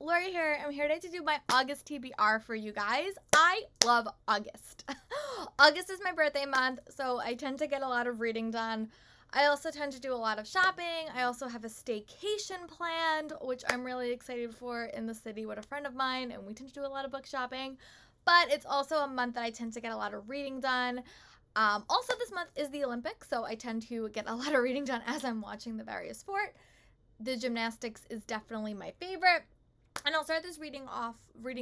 Lori here. I'm here today to do my August TBR for you guys. I love August. August is my birthday month, so I tend to get a lot of reading done. I also tend to do a lot of shopping. I also have a staycation planned, which I'm really excited for, in the city with a friend of mine, and we tend to do a lot of book shopping. But it's also a month that I tend to get a lot of reading done. Also, this month is the Olympics, so I tend to get a lot of reading done as I'm watching the various sports. The gymnastics is definitely my favorite. And I'll start this reading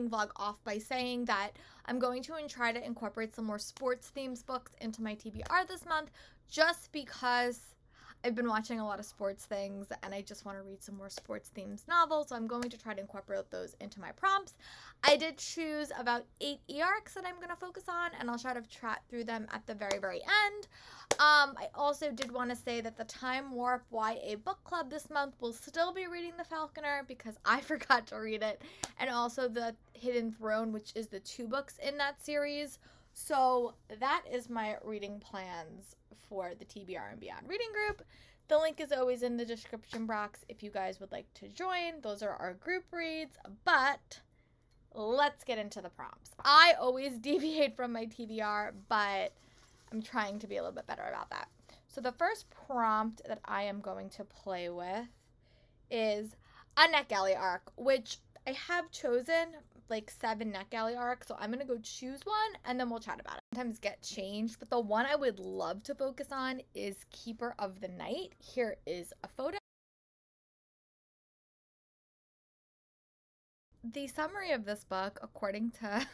vlog off by saying that I'm going to try to incorporate some more sports themes books into my TBR this month, just because I've been watching a lot of sports things and I just want to read some more sports themes novels. So I'm going to try to incorporate those into my prompts. I did choose about 8 ERCs that I'm going to focus on, and I'll try to chat through them at the very, very end. I also did want to say that the Time Warp YA Book Club this month will still be reading The Falconer because I forgot to read it, and also The Hidden Throne, which is the 2 books in that series. So that is my reading plans for the TBR and Beyond Reading Group. The link is always in the description box if you guys would like to join. Those are our group reads, but let's get into the prompts. I always deviate from my TBR, but I'm trying to be a little bit better about that. So the first prompt that I am going to play with is a Net Galley arc, which I have chosen like 7 Net Galley arcs, so I'm gonna go choose one and then we'll chat about it. Sometimes get changed, but the one I would love to focus on is Keeper of the Night. Here is a photo. The summary of this book, according to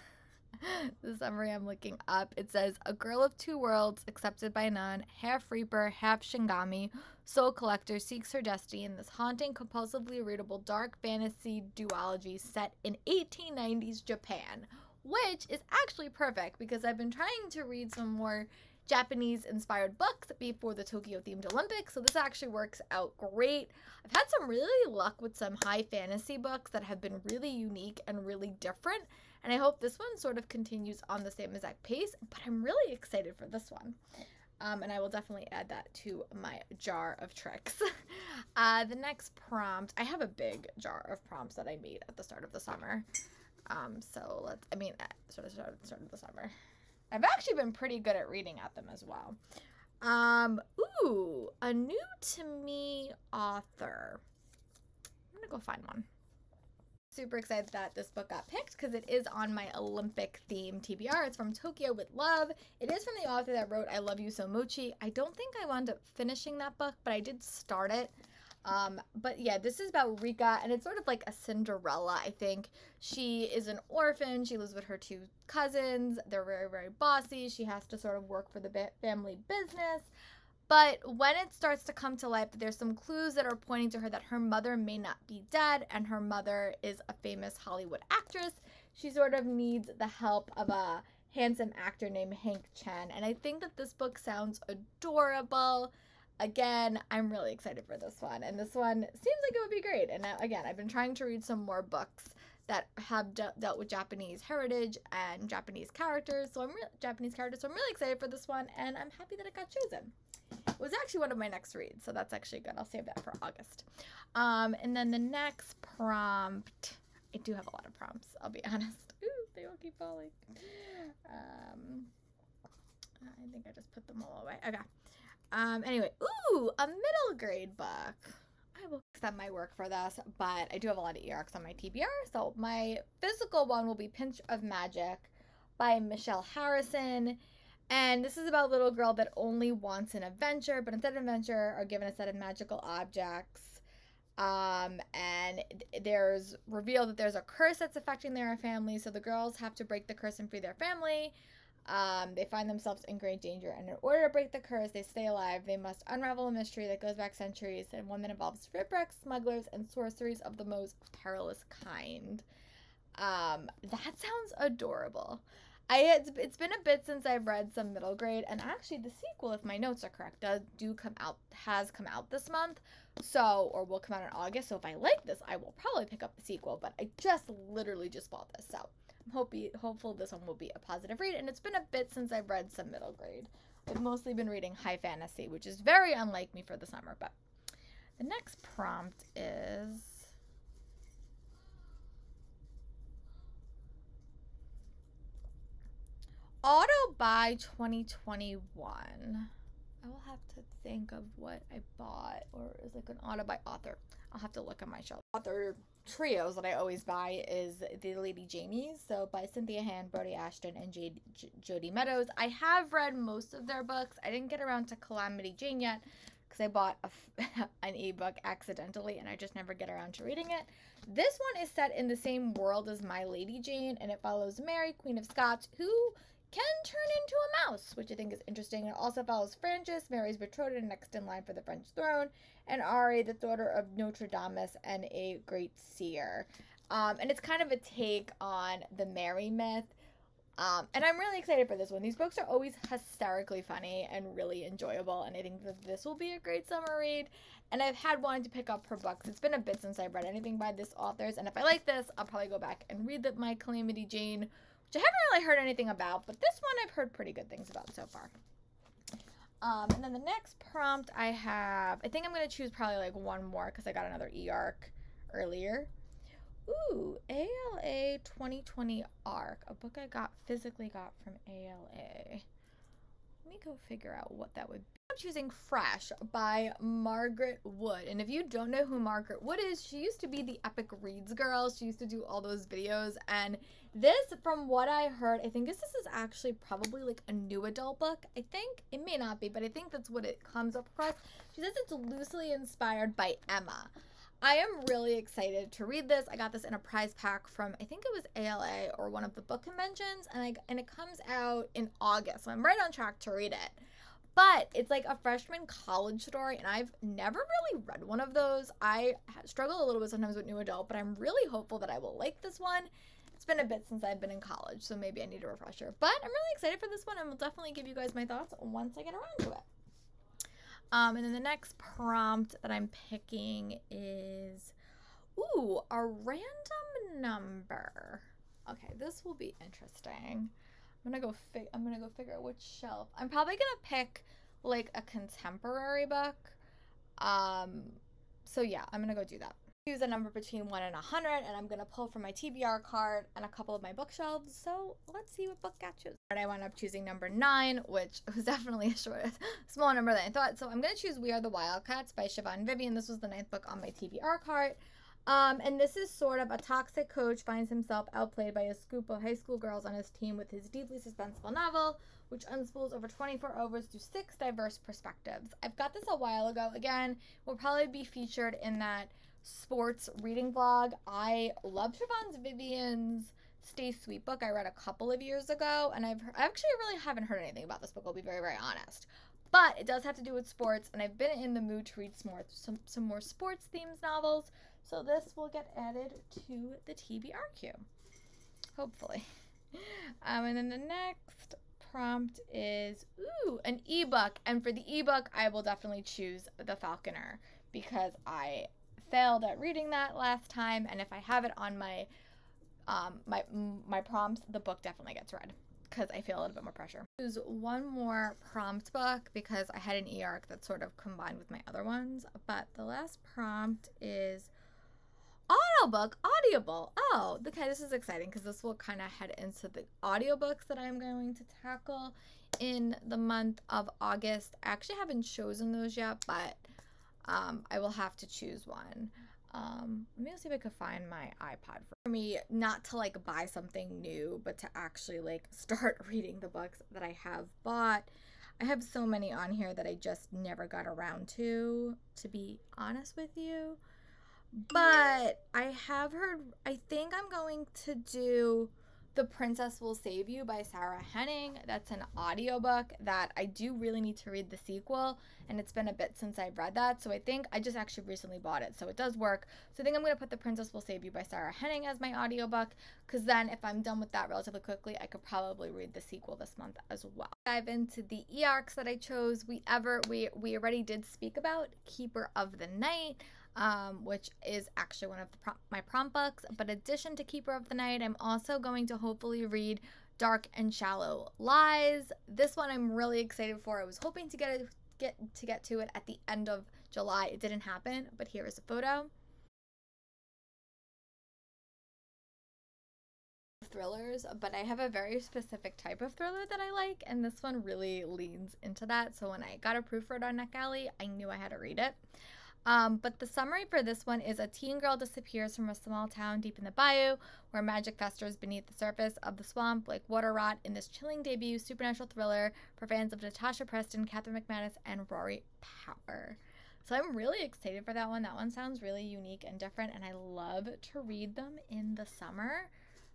the summary I'm looking up, it says, "A girl of 2 worlds, accepted by none, half Reaper, half Shingami, soul collector, seeks her destiny in this haunting, compulsively readable dark fantasy duology set in 1890s Japan," which is actually perfect because I've been trying to read some more Japanese-inspired books before the Tokyo-themed Olympics, so this actually works out great. I've had some really luck with some high fantasy books that have been really unique and really different, and I hope this one sort of continues on the same exact pace, but I'm really excited for this one. And I will definitely add that to my jar of tricks. The next prompt, I have a big jar of prompts that I made at the start of the summer. So let's, I mean, sort of the summer. I've actually been pretty good at reading at them as well. Ooh, a new to me author. I'm gonna go find one. Super excited that this book got picked because it is on my Olympic theme TBR. It's from Tokyo with Love. It is from the author that wrote I Love You So Mochi. I don't think I wound up finishing that book, but I did start it. But yeah, this is about Rika, and it's sort of like a Cinderella, I think. She is an orphan. She lives with her 2 cousins. They're very, very bossy. She has to sort of work for the family business. But when it starts to come to life, there's some clues that are pointing to her that her mother may not be dead, and her mother is a famous Hollywood actress. She sort of needs the help of a handsome actor named Hank Chen, and I think that this book sounds adorable. Again, I'm really excited for this one, and this one seems like it would be great. And again, I've been trying to read some more books that have dealt with Japanese heritage and Japanese characters, so I'm really excited for this one, and I'm happy that it got chosen. It was actually one of my next reads, so that's actually good. I'll save that for August. And then the next prompt, I do have a lot of prompts, I'll be honest. Ooh, they all keep falling. I think I just put them all away. Okay. Anyway, ooh, a middle grade book. I will accept my work for this, but I do have a lot of ERCs on my TBR, so my physical one will be Pinch of Magic by Michelle Harrison. And this is about a little girl that only wants an adventure, but instead of adventure are given a set of magical objects. And there's revealed that there's a curse that's affecting their family, so the girls have to break the curse and free their family. They find themselves in great danger, and in order to break the curse, they stay alive. They must unravel a mystery that goes back centuries, and one that involves shipwrecks, smugglers, and sorceries of the most perilous kind. That sounds adorable. It's been a bit since I've read some middle grade, and actually the sequel, if my notes are correct, has come out this month, so, or will come out in August, so if I like this, I will probably pick up the sequel, but I literally just bought this, so I'm hopeful this one will be a positive read, and it's been a bit since I've read some middle grade. I've mostly been reading high fantasy, which is very unlike me for the summer, but the next prompt is Auto buy 2021. I will have to think of what I bought, or is like an auto buy author. I'll have to look at my shelf. Author trios that I always buy is The Lady Janeys, so by Cynthia Hand, Brodie Ashton, and Jodie Meadows. I have read most of their books. I didn't get around to Calamity Jane yet because I bought an ebook accidentally and I just never get around to reading it. This one is set in the same world as My Lady Jane, and it follows Mary, Queen of Scots, who can turn into a mouse, which I think is interesting. It also follows Frances, Mary's betrothed and next in line for the French throne, and Ari, the daughter of Notre Dame and a great seer. And it's kind of a take on the Mary myth. And I'm really excited for this one. These books are always hysterically funny and really enjoyable, and I think that this will be a great summer read. And I've had wanted to pick up her books. It's been a bit since I've read anything by this author's, and if I like this, I'll probably go back and read my Calamity Jane, which I haven't really heard anything about, but this one I've heard pretty good things about so far. And then the next prompt I have, I think I'm going to choose probably like one more because I got another e-arc earlier. Ooh, ALA 2020 ARC, a book I physically got from ALA. Let me go figure out what that would be. I'm choosing Fresh by Margaret Wood. And if you don't know who Margaret Wood is, she used to be the Epic Reads girl. She used to do all those videos. And this, from what I heard, I think this is actually probably like a new adult book. I think it may not be, but I think that's what it comes up across. She says it's loosely inspired by Emma. I am really excited to read this. I got this in a prize pack from, I think it was ALA or one of the book conventions, and it comes out in August, so I'm right on track to read it. But it's like a freshman college story, and I've never really read one of those. I struggle a little bit sometimes with new adult, but I'm really hopeful that I will like this one. It's been a bit since I've been in college, so maybe I need a refresher. But I'm really excited for this one, and will definitely give you guys my thoughts once I get around to it. And then the next prompt that I'm picking is, ooh, a random number. Okay, this will be interesting. I'm gonna go figure out which shelf. I'm probably gonna pick like a contemporary book. So yeah, I'm gonna go do that. Choose a number between 1 and 100, and I'm gonna pull from my TBR card and a couple of my bookshelves. So let's see what book I choose. And I wound up choosing number 9, which was definitely a small number than I thought. So I'm gonna choose We Are the Wildcats by Siobhan Vivian. This was the 9th book on my TBR card. And this is sort of a toxic coach finds himself outplayed by a group of high school girls on his team with his deeply suspenseful novel, which unspools over 24 overs through 6 diverse perspectives. I've got this a while ago. Again, will probably be featured in that sports reading vlog. I love Siobhan Vivian's Stay Sweet book. I read a couple of years ago, and I actually really haven't heard anything about this book, I'll be very, very honest. But it does have to do with sports, and I've been in the mood to read some more sports-themed novels, so this will get added to the TBR queue, hopefully. And then the next prompt is, ooh, an ebook, and for the ebook, I will definitely choose The Falconer, because I failed at reading that last time, and if I have it on my my prompts, the book definitely gets read because I feel a little bit more pressure. Choose one more prompt book because I had an e-arc that sort of combined with my other ones. But the last prompt is Audible. Oh, okay, this is exciting because this will kind of head into the audiobooks that I'm going to tackle in the month of August. I actually haven't chosen those yet, but I will have to choose one. Let me see if I could find my iPod for me, not to like buy something new, but to actually like start reading the books that I have bought. I have so many on here that I just never got around to be honest with you. But I have heard, I think I'm going to do The Princess Will Save You by Sarah Henning. That's an audiobook that I do really need to read the sequel, and it's been a bit since I've read that, so I think I just actually recently bought it, so it does work. So I think I'm going to put The Princess Will Save You by Sarah Henning as my audiobook, because then if I'm done with that relatively quickly, I could probably read the sequel this month as well. Dive into the e-arcs that I chose. We already did speak about Keeper of the Night, which is actually one of my prompt books. But in addition to Keeper of the Night, I'm also going to hopefully read Dark and Shallow Lies. This one I'm really excited for. I was hoping to get to it at the end of July. It didn't happen, but here is a photo. thrillers, but I have a very specific type of thriller that I like, and this one really leans into that. So when I got approved for it on NetGalley, I knew I had to read it. But the summary for this one is: a teen girl disappears from a small town deep in the bayou where magic festers beneath the surface of the swamp like water rot, in this chilling debut supernatural thriller for fans of Natasha Preston, Catherine McManus, and Rory Power. So I'm really excited for that one. That one sounds really unique and different, and I love to read them in the summer.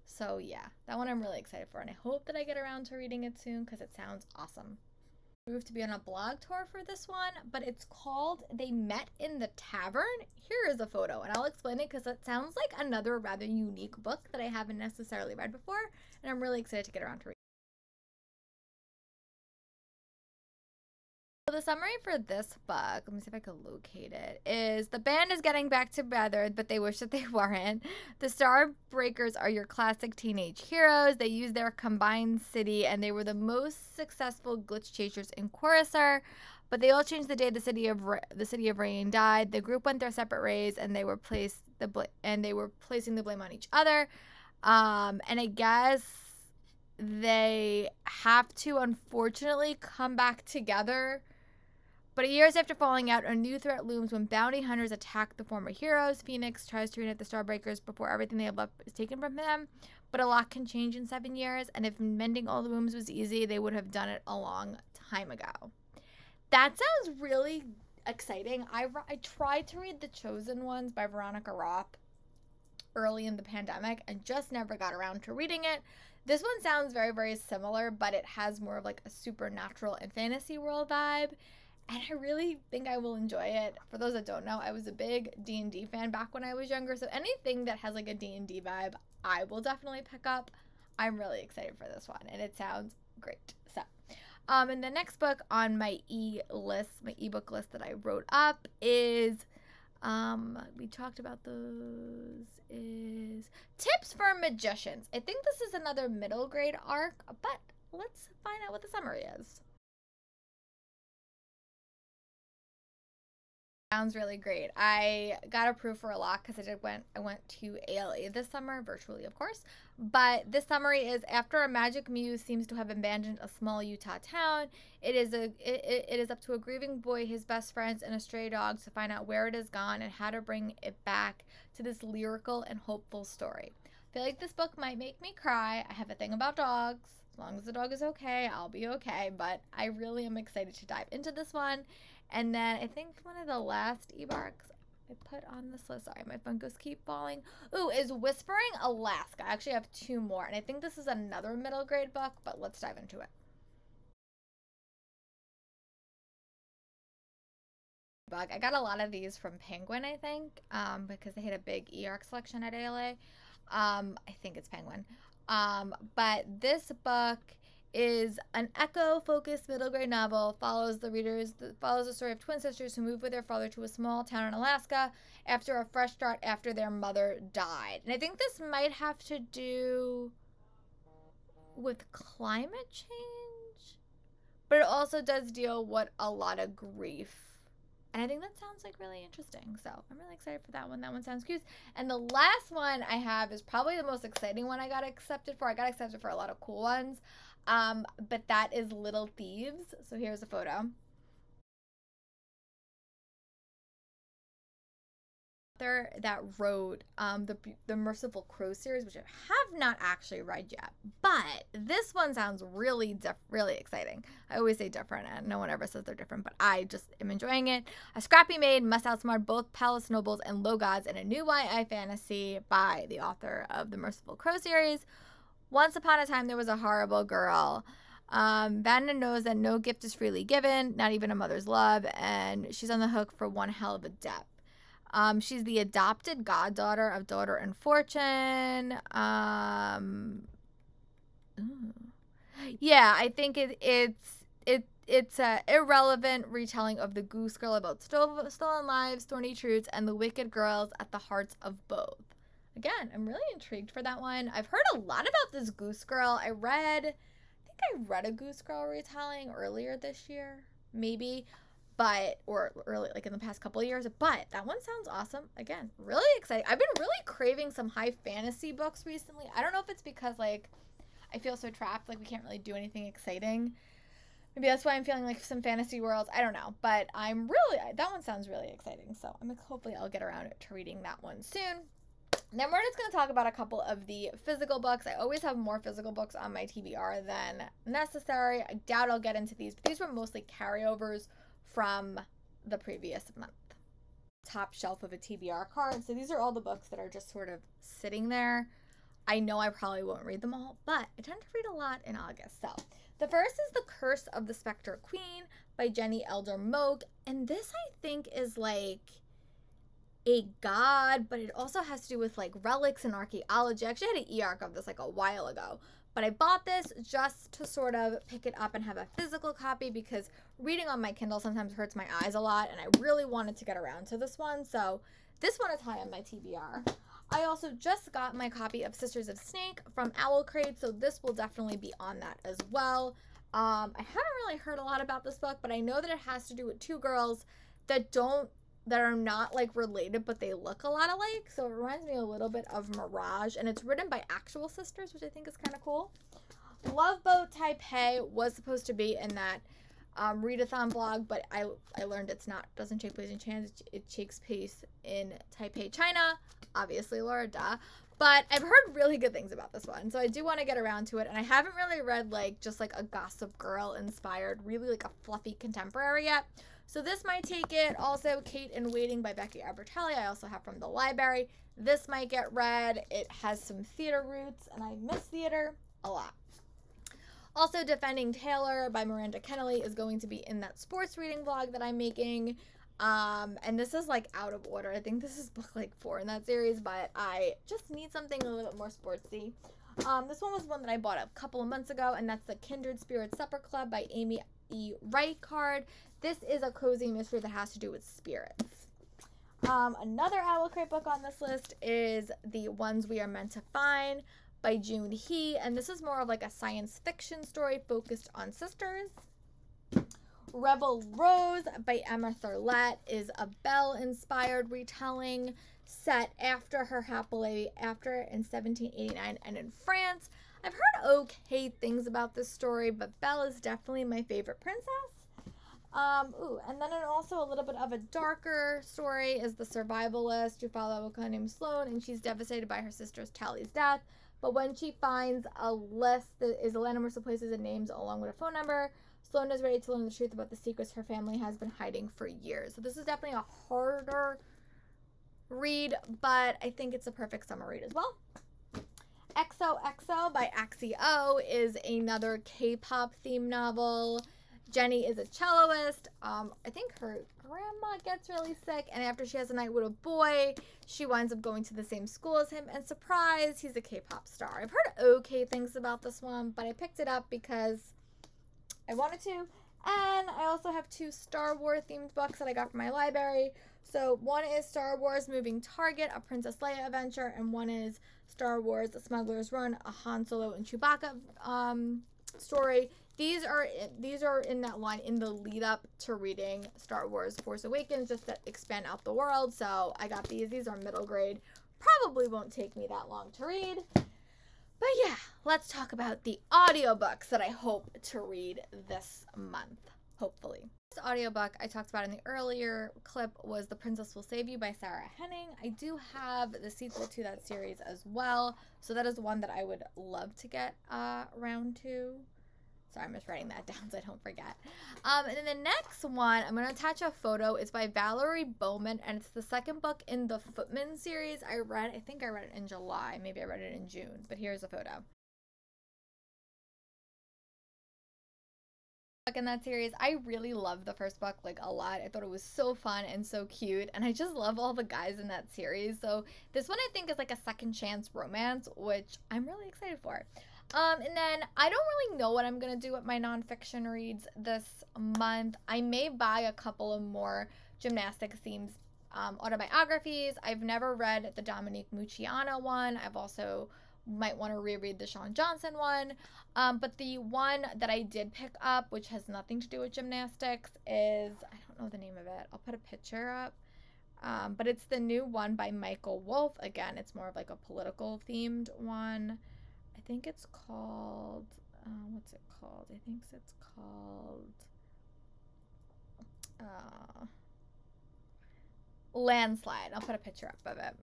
So yeah, that one I'm really excited for, and I hope that I get around to reading it soon because it sounds awesome. We have to be on a blog tour for this one, but it's called They Met in the Tavern. Here is a photo, and I'll explain it because it sounds like another rather unique book that I haven't necessarily read before, and I'm really excited to get around to reading. So the summary for this book, let me see if I can locate it, is: the band is getting back together, but they wish that they weren't. The Starbreakers are your classic teenage heroes. They use their combined city, and they were the most successful glitch chasers in Coruscant. But they all changed the day the city of Rain died. The group went their separate ways, and they were placing the blame on each other. And I guess they have to unfortunately come back together. But years after falling out, a new threat looms when bounty hunters attack the former heroes. Phoenix tries to reunite the Starbreakers before everything they have left is taken from them. But a lot can change in 7 years, and if mending all the wounds was easy, they would have done it a long time ago. That sounds really exciting. I tried to read The Chosen Ones by Veronica Roth early in the pandemic and just never got around to reading it. This one sounds very, very similar, but it has more of like a supernatural and fantasy world vibe. And I really think I will enjoy it. For those that don't know, I was a big D&D fan back when I was younger. So anything that has like a D&D vibe, I will definitely pick up. I'm really excited for this one, and it sounds great. So, and the next book on my ebook list that I wrote up is, we talked about those, is Tips for Magicians. I think this is another middle grade arc, but let's find out what the summary is. Sounds really great. I got approved for a lot because I went to ALA this summer, virtually of course, but this summary is: after a magic muse seems to have abandoned a small Utah town, it is up to a grieving boy, his best friends, and a stray dog to find out where it is gone and how to bring it back to this lyrical and hopeful story. I feel like this book might make me cry. I have a thing about dogs. As long as the dog is okay, I'll be okay, but I really am excited to dive into this one. And then I think one of the last e-books I put on this list, sorry, my Funkos keep falling, ooh, is Whispering Alaska. I actually have two more, and I think this is another middle grade book, but let's dive into it. I got a lot of these from Penguin, I think, because they had a big e-arc selection at ALA. I think it's Penguin. But this book is an echo-focused middle grade novel, follows the story of twin sisters who move with their father to a small town in Alaska after a fresh start after their mother died. And I think this might have to do with climate change, but it also does deal with a lot of grief. And I think that sounds like really interesting. So I'm really excited for that one. That one sounds cute. And the last one I have is probably the most exciting one I got accepted for. I got accepted for a lot of cool ones. But that is Little Thieves. So here's a photo. That wrote the Merciful Crow series, which I have not actually read yet, but this one sounds really, really exciting. I always say different, and no one ever says they're different, but I just am enjoying it. A scrappy maid must outsmart both palace nobles and low gods in a new YA fantasy by the author of the Merciful Crow series. Once upon a time, there was a horrible girl. Vanda knows that no gift is freely given, not even a mother's love, and she's on the hook for one hell of a debt. She's the adopted goddaughter of Daughter and Fortune. Yeah, I think it's an irrelevant retelling of the Goose Girl about stolen lives, thorny truths, and the wicked girls at the hearts of both. Again, I'm really intrigued for that one. I've heard a lot about this Goose Girl. I think I read a Goose Girl retelling earlier this year, maybe. but or like in the past couple of years, but that one sounds awesome. Again, really exciting. I've been really craving some high fantasy books recently. I don't know if it's because like I feel so trapped, like we can't really do anything exciting. Maybe that's why I'm feeling like some fantasy worlds. I don't know, but I'm really, that one sounds really exciting. So I'm hopefully I'll get around to reading that one soon. And then we're just going to talk about a couple of the physical books. I always have more physical books on my TBR than necessary. I doubt I'll get into these, but these were mostly carryovers from the previous month. Top shelf of a TBR card. So these are all the books that are just sort of sitting there. I know I probably won't read them all, but I tend to read a lot in August. So the first is The Curse of the Spectre Queen by Jenny Elder Moak. And this, I think, is like a god, but it also has to do with like relics and archaeology. I actually had an e-arc of this like a while ago, but I bought this just to sort of pick it up and have a physical copy because reading on my Kindle sometimes hurts my eyes a lot, and I really wanted to get around to this one. So this one is high on my TBR. I also just got my copy of Sisters of Snake from Owlcrate, so this will definitely be on that as well. I haven't really heard a lot about this book, but I know that it has to do with two girls that are not like related, but they look a lot alike. So it reminds me a little bit of Mirage, and it's written by actual sisters, which I think is kind of cool. Love Boat Taipei was supposed to be in that readathon blog, but I learned it's not, doesn't take place in China. It takes place in Taipei, China. Obviously, Laura, duh. But I've heard really good things about this one, so I do want to get around to it. And I haven't really read like just like a Gossip Girl inspired, really like a fluffy contemporary yet. So this might take it. Also, Kate in Waiting by Becky Abertelli, I also have from the library. This might get read. It has some theater roots, and I miss theater a lot. Also, Defending Taylor by Miranda Kennelly is going to be in that sports reading vlog that I'm making. And this is like out of order. I think this is book like 4 in that series, but I just need something a little bit more sportsy. This one was one that I bought a couple of months ago, and that's the Kindred Spirit Supper Club by Amy E. Reichard. This is a cozy mystery that has to do with spirits. Another Owlcrate book on this list is The Ones We Are Meant to Find by June He, and this is more of like a science fiction story focused on sisters. Rebel Rose by Emma Thurlett is a Belle-inspired retelling set after her happily after in 1789 and in France. I've heard okay things about this story, but Belle is definitely my favorite princess. Ooh, and then also a little bit of a darker story is The Survivalist. You follow a girl named Sloane, and she's devastated by her sister's Tally's death. But when she finds a list that is a landmark of places and names along with a phone number, Sloane is ready to learn the truth about the secrets her family has been hiding for years. So this is definitely a harder read, but I think it's a perfect summer read as well. XOXO by Axio is another K-pop theme novel. Jenny is a celloist. I think her grandma gets really sick, and after she has a night with a boy, she winds up going to the same school as him, and surprise, he's a K-pop star. I've heard okay things about this one, but I picked it up because I wanted to. And I also have 2 Star Wars themed books that I got from my library. So one is Star Wars Moving Target, a Princess Leia adventure, and one is Star Wars Smuggler's Run, a Han Solo and Chewbacca story. These are in that line in the lead up to reading Star Wars Force Awakens, just to expand out the world. So I got these. These are middle grade. Probably won't take me that long to read. But yeah, let's talk about the audiobooks that I hope to read this month, hopefully. This audiobook I talked about in the earlier clip was The Princess Will Save You by Sarah Henning. I do have the sequel to that series as well. So that is one that I would love to get around to. Sorry, I'm just writing that down so I don't forget. And then the next one, I'm going to attach a photo. It's by Valerie Bowman, and it's the second book in the Footman series. I think I read it in July. Maybe I read it in June, but here's a photo. In that series, I really loved the first book like a lot. I thought it was so fun and so cute, and I just love all the guys in that series. So this one I think is like a second chance romance, which I'm really excited for. And then I don't really know what I'm gonna do with my nonfiction reads this month. I may buy a couple of more gymnastics themes autobiographies. I've never read the Dominique Mucciano one. I've also might want to reread the Shawn Johnson one. But the one that I did pick up, which has nothing to do with gymnastics, is, I don't know the name of it. I'll put a picture up. But it's the new one by Michael Wolff. Again, it's more of like a political themed one. I think it's called, what's it called? I think it's called Landslide. I'll put a picture up of it.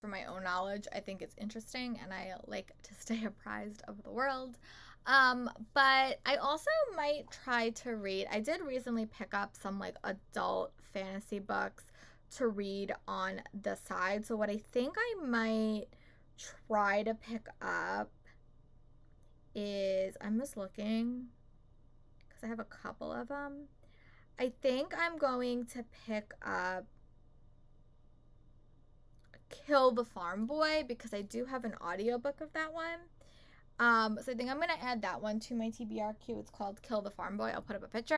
For my own knowledge, I think it's interesting and I like to stay apprised of the world. But I also might try to read. I did recently pick up some like adult fantasy books to read on the side. So what I think I might try to pick up is, I'm just looking because I have a couple of them. I think I'm going to pick up Kill the Farm Boy because I do have an audiobook of that one. So I think I'm going to add that one to my TBRQ. It's called Kill the Farm Boy. I'll put up a picture.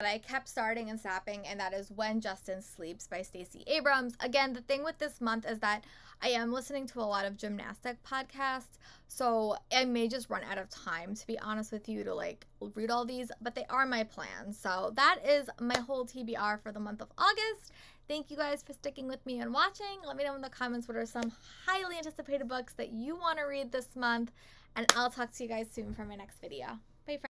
But I kept starting and stopping, and that is When Justin Sleeps by Stacey Abrams. Again, the thing with this month is that I am listening to a lot of gymnastic podcasts, so I may just run out of time, to be honest with you, to like read all these, but they are my plans. So that is my whole TBR for the month of August. Thank you guys for sticking with me and watching. Let me know in the comments what are some highly anticipated books that you want to read this month, and I'll talk to you guys soon for my next video.